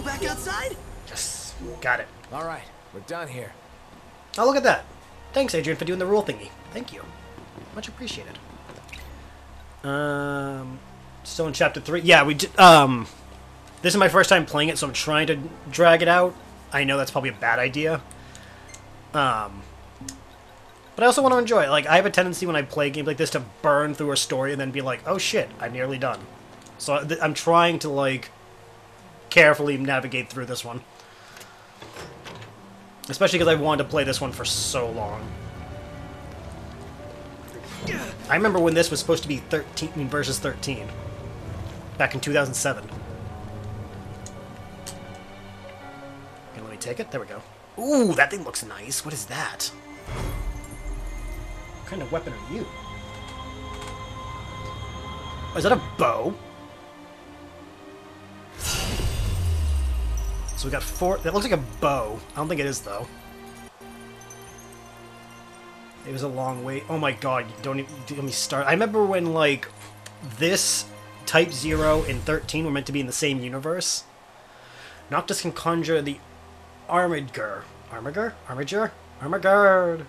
go back outside? Yes. Got it. All right. We're done here. Oh, look at that. Thanks, Adrian, for doing the rule thingy. Thank you. Much appreciated. Still in Chapter 3. Yeah, we this is my first time playing it, so I'm trying to drag it out. I know that's probably a bad idea. But I also want to enjoy it. Like, I have a tendency when I play a game like this to burn through a story and then be like, oh shit, I'm nearly done. So I'm trying to, like, carefully navigate through this one. Especially because I wanted to play this one for so long. I remember when this was supposed to be 13 versus 13. Back in 2007. Okay, let me take it. There we go. Ooh, that thing looks nice. What is that? What kind of weapon are you? Oh, is that a bow? So we got four... That looks like a bow. I don't think it is, though. It was a long wait. Oh my god, you don't even... Let me start. I remember when, like, this Type 0 and 13 were meant to be in the same universe. Noctis can conjure the Armiger. Armiger? Armiger? Armiger!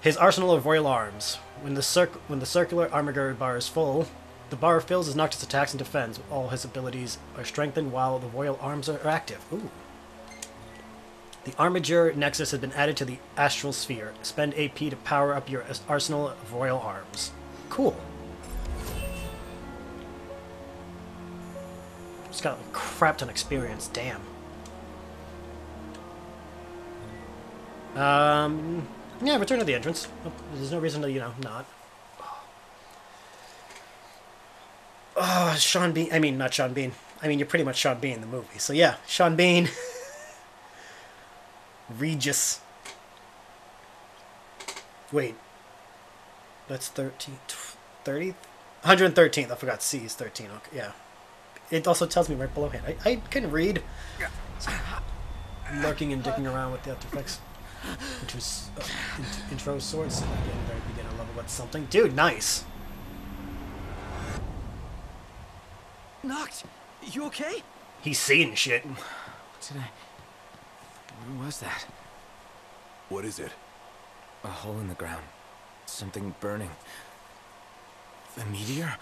His arsenal of royal arms. When the circular Armiger bar is full... The bar fills as Noctis attacks and defends. All his abilities are strengthened while the royal arms are active. Ooh. The Armiger Nexus has been added to the Astral Sphere. Spend AP to power up your arsenal of royal arms. Cool. It's got a crap ton of experience. Damn. Yeah, return to the entrance. Oh, there's no reason to, you know, not. Oh, Sean Bean. I mean, not Sean Bean. I mean, you're pretty much Sean Bean in the movie. So yeah, Sean Bean. Regis. Wait. That's 13. 30? 113th. I forgot C is 13. Okay, yeah. It also tells me right below hand. I couldn't read. So, lurking and dicking around with the after effects. Intro swords. Again, very beginner level. What's something? Dude, nice. Noct, you okay? He's seeing shit. What was that? What is it? A hole in the ground. Something burning. The meteor?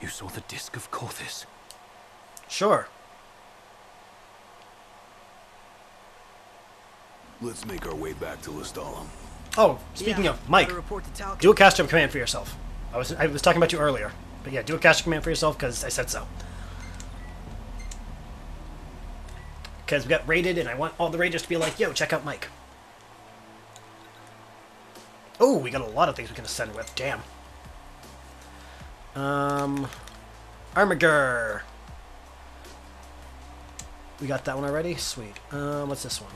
You saw the disk of Kothis? Sure. Let's make our way back to Lestallum. Oh, speaking of, Mike, do a cast of command for yourself. I was talking about you earlier. But yeah, do a cast command for yourself, because I said so. Because we got raided, and I want all the raiders to be like, yo, check out Mike. Oh, we got a lot of things we can ascend with. Damn. Armiger. We got that one already? Sweet. What's this one?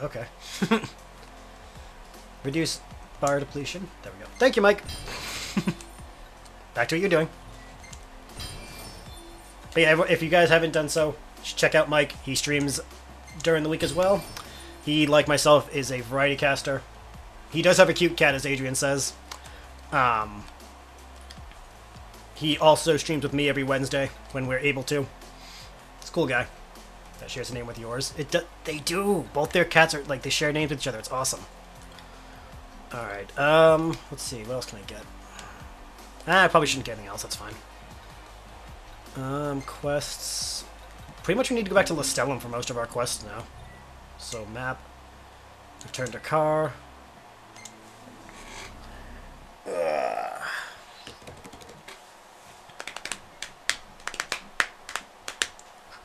Okay. Reduce bar depletion. There we go. Thank you, Mike. Back to what you're doing. But yeah, if you guys haven't done so, check out Mike. He streams during the week as well. He, like myself, is a variety caster. He does have a cute cat, as Adrian says. He also streams with me every Wednesday when we're able to. It's a cool guy that shares a name with yours. They do. Both their cats are like they share names with each other. It's awesome. All right. Let's see. What else can I get? I probably shouldn't get anything else, that's fine. Quests... Pretty much we need to go back to Lestallum for most of our quests now. So, map. Return to car.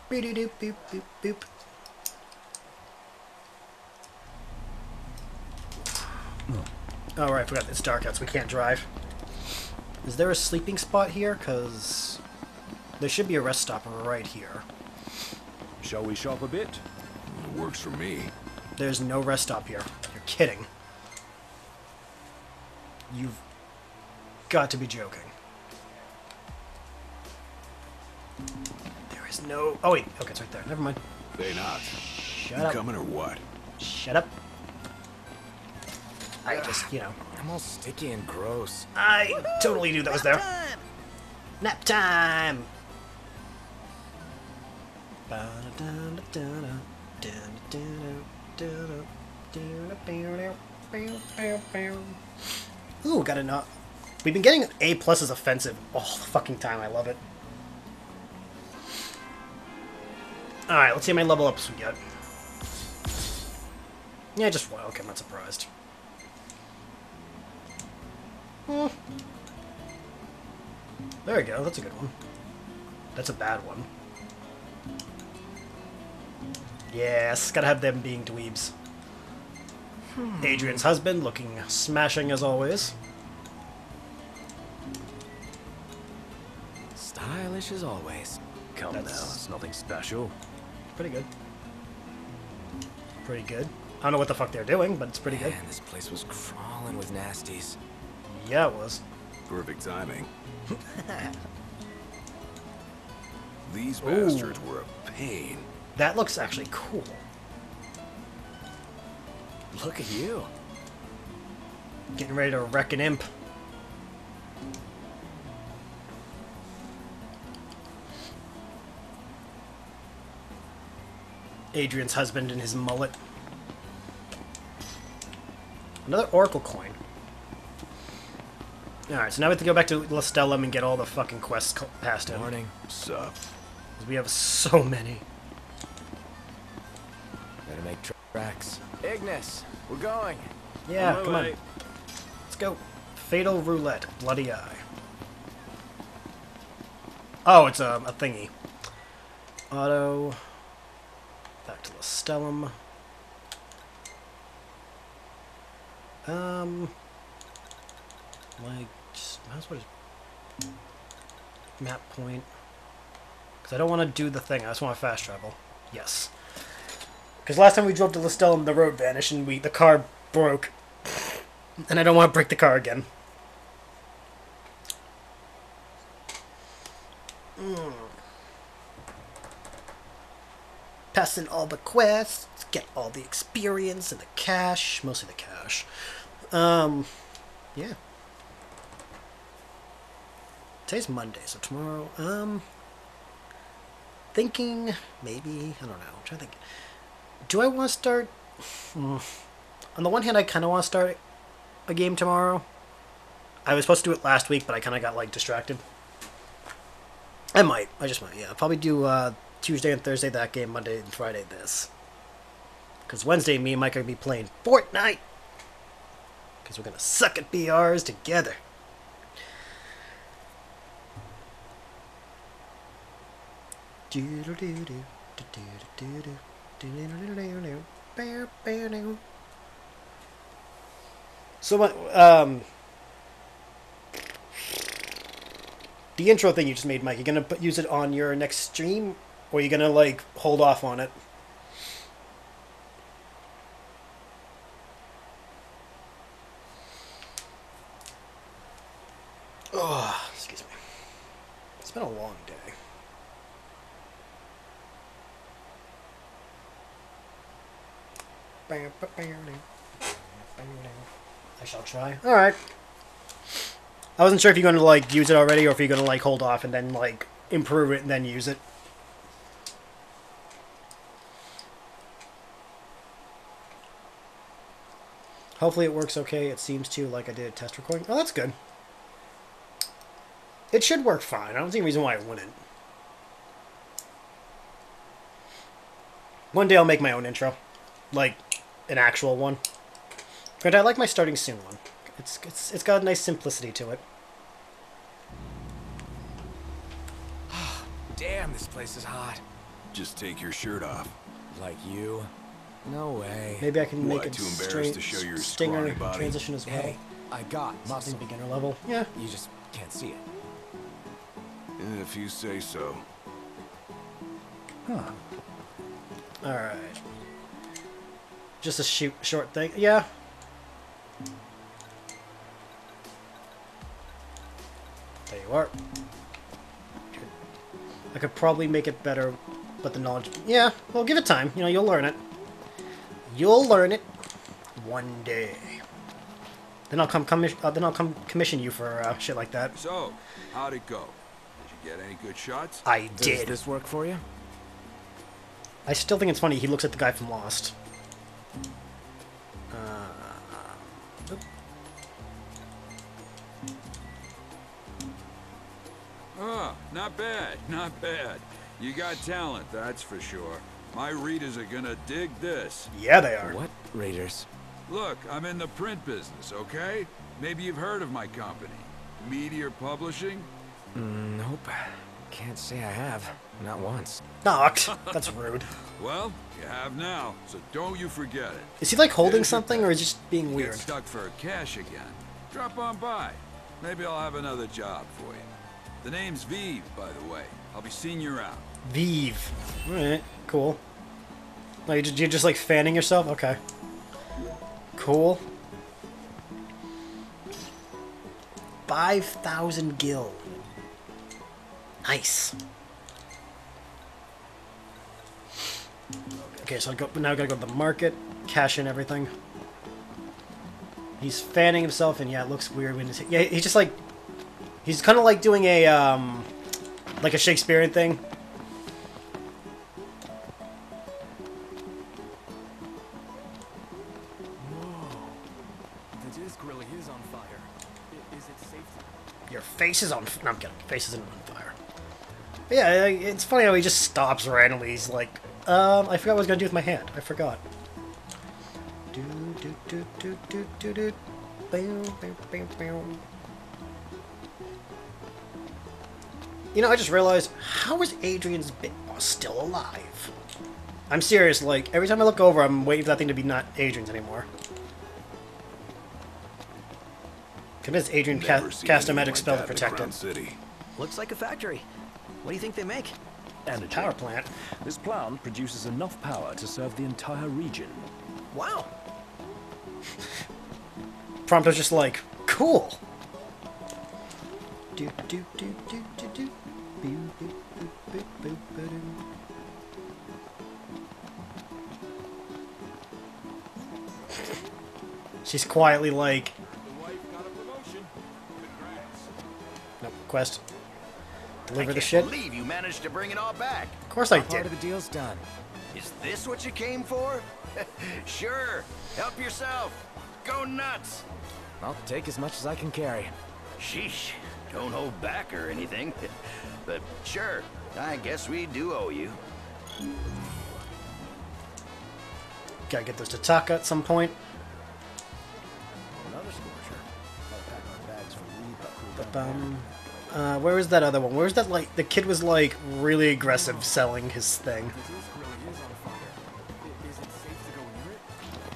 Boop, boop, boop, boop. Alright, forgot it's dark out, so we can't drive. Is there a sleeping spot here? Because there should be a rest stop right here. Shall we shop a bit? It works for me. There's no rest stop here. You're kidding. You've got to be joking. There is no... Oh, wait. Okay, it's right there. Never mind. They not. Shut up. You coming or what? Shut up. I just, you know... I'm all sticky and gross. I totally knew that was there. Nap time! Ooh, got a knot. We've been getting A plus is offensive all the fucking time. I love it. Alright, let's see how many level ups we got. Yeah, just one. Okay, I'm not surprised. There we go. That's a good one. That's a bad one. Yes, gotta have them being dweebs. Adrian's husband looking smashing as always. Stylish as always. Come now, it's nothing special. Pretty good. Pretty good. I don't know what the fuck they're doing, but it's pretty good. Man, this place was crawling with nasties. Yeah, it was. Perfect timing. These bastards were a pain. That looks actually cool. Look at you. Getting ready to wreck an imp. Adrian's husband and his mullet. Another Oracle coin. Alright, so now we have to go back to Lestallum and get all the fucking quests passed in. Morning. Sup? We have so many. Better make tracks. Ignis, we're going. Yeah, come on. Let's go. Fatal Roulette, Bloody Eye. Oh, it's a thingy. Auto. Back to Lestallum. Like, just might as well just map point. Because I don't want to do the thing. I just want to fast travel. Yes. Because last time we drove to Lestallum, the road vanished and the car broke. And I don't want to break the car again. Passing all the quests, get all the experience and the cash. Mostly the cash. Yeah. Today's Monday, so tomorrow, thinking, maybe, I don't know, I'm trying to think. Do I want to start, on the one hand, I kind of want to start a game tomorrow. I was supposed to do it last week, but I kind of got, like, distracted. I just might, yeah. I'll probably do, Tuesday and Thursday that game, Monday and Friday this. Because Wednesday, me and Mike are going to be playing Fortnite! Because we're going to suck at BRs together. So the intro thing you just made, Mike, you gonna use it on your next stream, or you gonna like hold off on it? Oh, excuse me. It's been a long day. I shall try. Alright. I wasn't sure if you're going to, like, use it already or if you're going to, like, hold off and then, like, improve it and then use it. Hopefully it works okay. It seems to, like I did a test recording. Oh, that's good. It should work fine. I don't see any reason why it wouldn't. One day I'll make my own intro. Like, an actual one. But I like my starting soon one. It's got a nice simplicity to it. Damn, this place is hot. Just take your shirt off. Like you? No way. Maybe I can make it too embarrassed to show your stinger transition as well. Hey, I got muscle beginner level. Yeah. You just can't see it. If you say so. Huh. All right. Just a short thing. Yeah. There you are. I could probably make it better, but the knowledge... Yeah, well, give it time. You know, you'll learn it. You'll learn it one day. Then I'll come commission you for shit like that. So, how'd it go? Did you get any good shots? I did. Does this work for you? I still think it's funny he looks like the guy from Lost. Not bad, not bad. You got talent, that's for sure. My readers are gonna dig this. Yeah, they are. What readers? Look, I'm in the print business, okay? Maybe you've heard of my company. Meteor Publishing? Nope. Can't say I have. Not once. Knocked. That's rude. Well, you have now, so don't you forget it. Is he like holding something or is he just being weird? Get stuck for cash again. Drop on by. Maybe I'll have another job for you. The name's Vive, by the way. I'll be seeing you around. Vive. Alright, cool. Like, you're just like fanning yourself? Okay. Cool. 5,000 gil. Nice. Okay, so now I gotta go to the market, cash in everything. He's fanning himself, and yeah, it looks weird when he's... Yeah, he's just like... He's kind of like doing a, like a Shakespearean thing. Whoa. The disc really is on fire. Is it safe to... Your face is on... No, I'm kidding. Your face isn't on fire. But yeah, it's funny how he just stops randomly. He's like, I forgot what I was going to do with my hand. I forgot. You know, I just realized, how is Adrian's bit still alive? I'm serious, like, every time I look over, I'm waiting for that thing to be not Adrian's anymore. Convince Adrian cast a magic spell to protect it. Looks like a factory. What do you think they make? And a power plant. This plant produces enough power to serve the entire region. Wow. Prompto's just like, cool. Do, do, do, do, do, do. Boom, boom, boom, boom, boom, boom. She's quietly like... The wife got a promotion. Congrats. Nope, quest. Deliver the shit. I can't believe you managed to bring it all back. Of course I did. Part of the deal's done. Is this what you came for? Sure. Help yourself. Go nuts. I'll take as much as I can carry. Sheesh. Don't hold back or anything, but sure, I guess we do owe you. Gotta get this to Taka at some point. Another scorcher. Where is that other one? Where's that, like, the kid was, like, really aggressive selling his thing.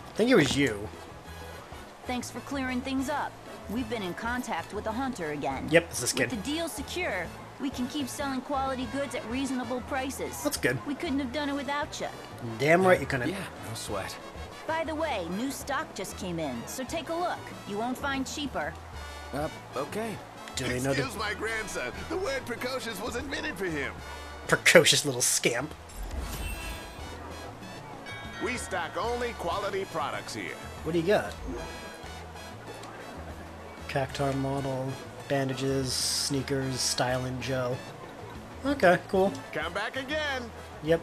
I think it was you. Thanks for clearing things up. We've been in contact with the hunter again. Yep, it's this kid. With the deal secure, we can keep selling quality goods at reasonable prices. That's good. We couldn't have done it without you. Damn right you couldn't. Yeah, no sweat. By the way, new stock just came in, so take a look. You won't find cheaper. Okay. Do they know? Excuse my grandson. The word precocious was invented for him. Precocious little scamp. We stock only quality products here. What do you got? Cactar model, bandages, sneakers, styling gel. Okay, cool. Come back again. Yep.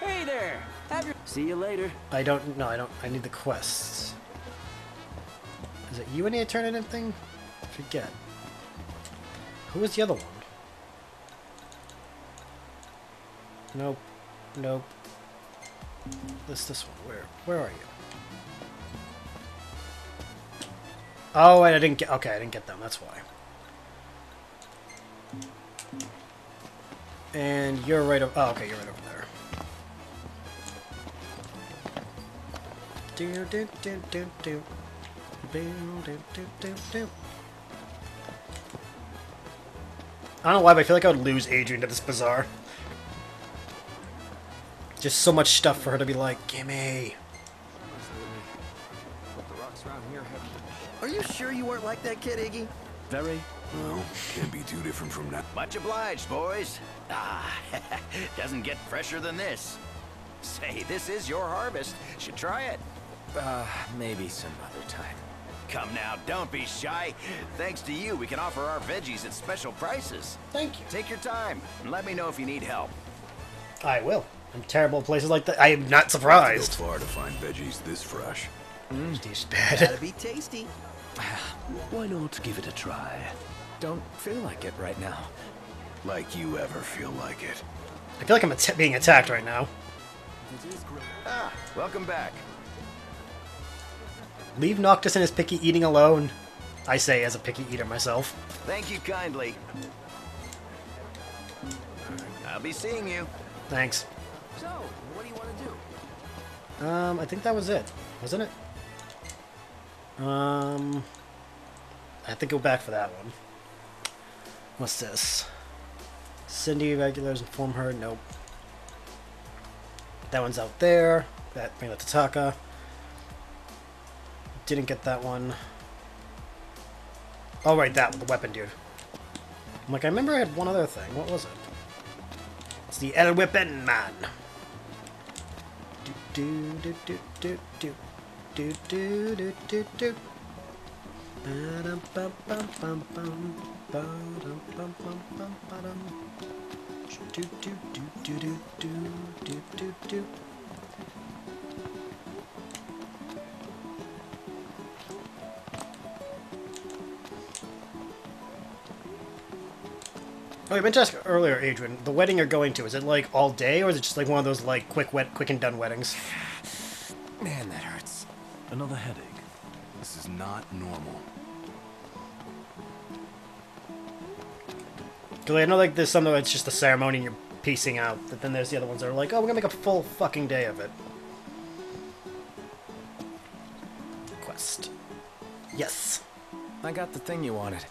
Hey there. Have your... See you later. I don't. No, I don't. I need the quests. Is it you and the alternative thing? I forget. Who was the other one? Nope. Nope. This one. Where are you? Oh, wait, I didn't get... Okay, I didn't get them. That's why. And you're right over... Oh, okay, you're right over there. Do, do, do, do, do. Do, do, do, do, do. I don't know why, but I feel like I would lose Adrian to this bazaar. Just so much stuff for her to be like, gimme. Are you sure you weren't like that kid, Iggy? Very. Well, can't be too different from that. Much obliged, boys. Ah, doesn't get fresher than this. Say, this is your harvest. Should try it. Maybe some other time. Come now, don't be shy. Thanks to you, we can offer our veggies at special prices. Thank you. Take your time and let me know if you need help. I will. I'm terrible at places like that. I am not surprised. Go far to find veggies this fresh. Tastes bad. Gotta be tasty. Why not give it a try? Don't feel like it right now. Like you ever feel like it. I feel like I'm being attacked right now. Ah, welcome back. Leave Noctis and his picky eating alone. I say as a picky eater myself. Thank you kindly. I'll be seeing you. Thanks. So, what do you want to do? I think that was it, wasn't it? I have to go back for that one. What's this? Cindy regulars inform her. Nope. That one's out there. That bring that to Taka. Didn't get that one. Oh right, that one, the weapon dude. I'm like, I remember I had one other thing. What was it? It's the El Weapon Man. Do do do do do do do do do do. Oh, I meant to ask earlier, Adrian, the wedding you're going to, is it like all day, or is it just like one of those like quick and done weddings? Man, that hurts. Another headache. This is not normal. Because I know like there's some that's just the ceremony and you're piecing out, but then there's the other ones that are like, oh, we're gonna make a full fucking day of it. Quest. Yes. I got the thing you wanted.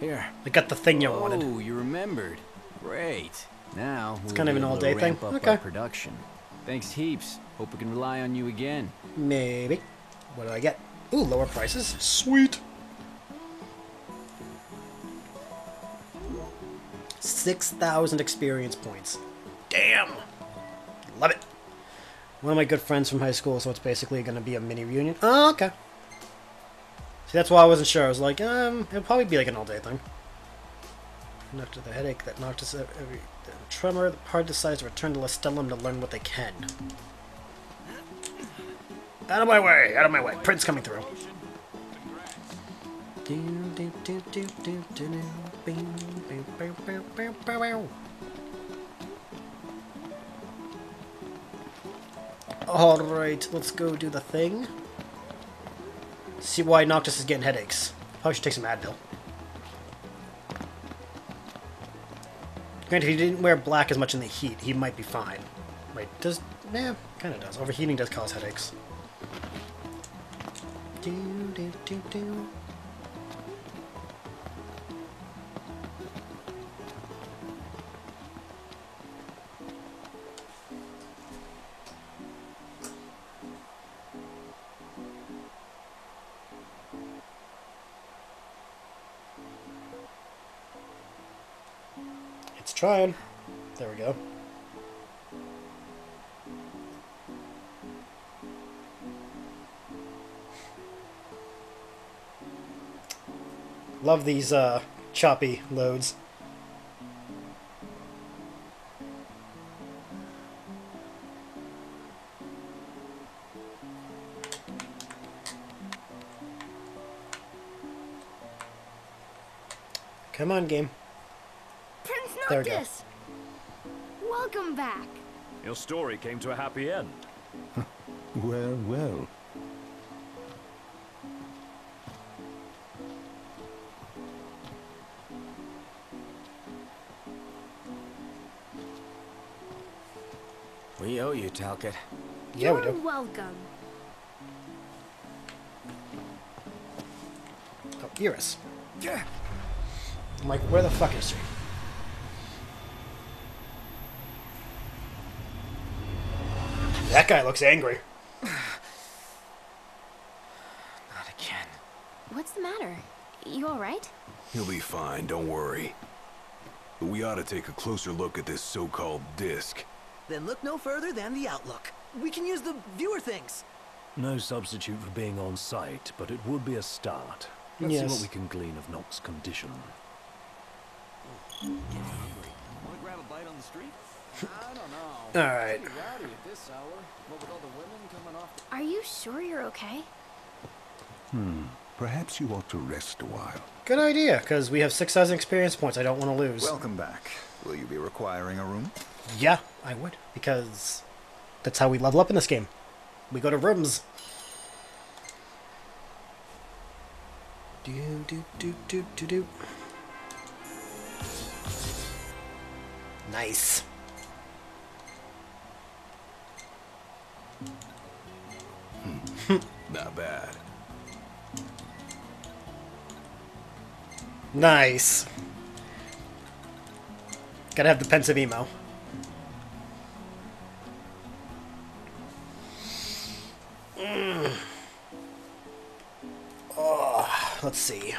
Here. I got the thing you wanted. Oh, you remembered. Great. Now it's kind of an all-day thing. Okay. Production. Thanks heaps. Hope we can rely on you again. Maybe. What do I get? Ooh, lower prices. Sweet. 6,000 experience points. Damn. Love it. One of my good friends from high school, so it's basically going to be a mini reunion. Oh, okay. See, that's why I wasn't sure. I was like, it'll probably be like an all-day thing. After the headache that knocked us every tremor, the party decides to return to Lestallum to learn what they can. Out of my way! Out of my way! Prince coming through. Alright, let's go do the thing. See why Noctis is getting headaches. Probably should take some Advil. Granted, if he didn't wear black as much in the heat, he might be fine. Wait, does... Nah, kinda does. Overheating does cause headaches. It's trying. There we go. Love these choppy loads. Come on, game. Prince Noctis! We welcome back. Your story came to a happy end. Well, well. We owe you, Talcott. Yeah, we do. You're welcome. Oh, Iris. Yeah. I'm like, where the fuck is she? That guy looks angry. Not again. What's the matter? You alright? He'll be fine, don't worry. But we ought to take a closer look at this so-called disc. Then look no further than the Outlook. We can use the viewer things. No substitute for being on site, but it would be a start. Let's see what we can glean of Noct's condition. Get hungry. Want to grab a bite on the street? I don't know. All right. Are you sure you're okay? Perhaps you ought to rest a while. Good idea, because we have 6,000 experience points I don't want to lose. Welcome back. Will you be requiring a room? Yeah, I would, because that's how we level up in this game. We go to rooms. Nice. Not bad. Nice. Gotta have the pensive emo. Let's see.